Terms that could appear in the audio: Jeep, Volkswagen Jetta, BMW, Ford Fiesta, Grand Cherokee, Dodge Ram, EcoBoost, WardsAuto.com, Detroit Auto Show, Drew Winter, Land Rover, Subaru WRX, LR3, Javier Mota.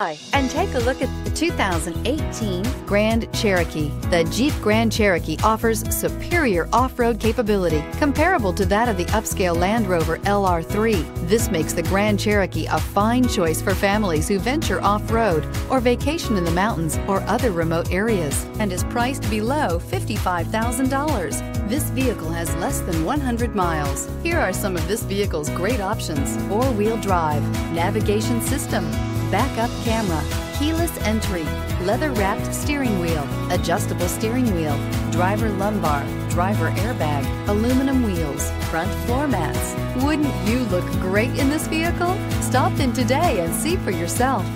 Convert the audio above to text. And take a look at the 2018 Grand Cherokee. The Jeep Grand Cherokee offers superior off-road capability comparable to that of the upscale Land Rover LR3. This makes the Grand Cherokee a fine choice for families who venture off-road or vacation in the mountains or other remote areas, and is priced below $55,000. This vehicle has less than 100 miles. Here are some of this vehicle's great options: four-wheel drive, navigation system, backup camera, keyless entry, leather-wrapped steering wheel, adjustable steering wheel, driver lumbar, driver airbag, aluminum wheels, front floor mats. Wouldn't you look great in this vehicle? Stop in today and see for yourself.